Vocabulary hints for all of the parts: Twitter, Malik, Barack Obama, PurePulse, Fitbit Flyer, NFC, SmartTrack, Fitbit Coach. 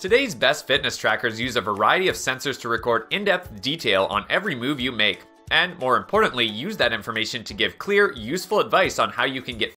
Today's best fitness trackers use a variety of sensors to record in-depth detail on every move you make, and more importantly, use that information to give clear, useful advice on how you can get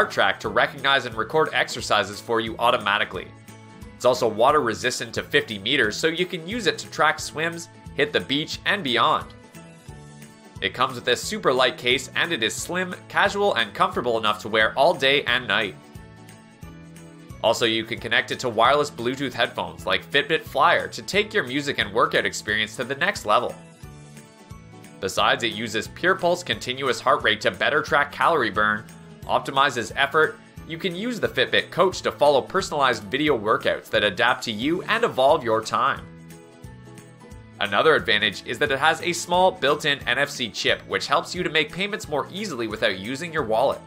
SmartTrack to recognize and record exercises for you automatically. It's also water resistant to 50 meters, so you can use it to track swims, hit the beach, and beyond. It comes with a super light case, and it is slim, casual, and comfortable enough to wear all day and night. Also, you can connect it to wireless Bluetooth headphones like Fitbit Flyer to take your music and workout experience to the next level. Besides, it uses PurePulse continuous heart rate to better track calorie burn, optimizes effort. You can use the Fitbit Coach to follow personalized video workouts that adapt to you and evolve your time. Another advantage is that it has a small built-in NFC chip, which helps you to make payments more easily without using your wallet.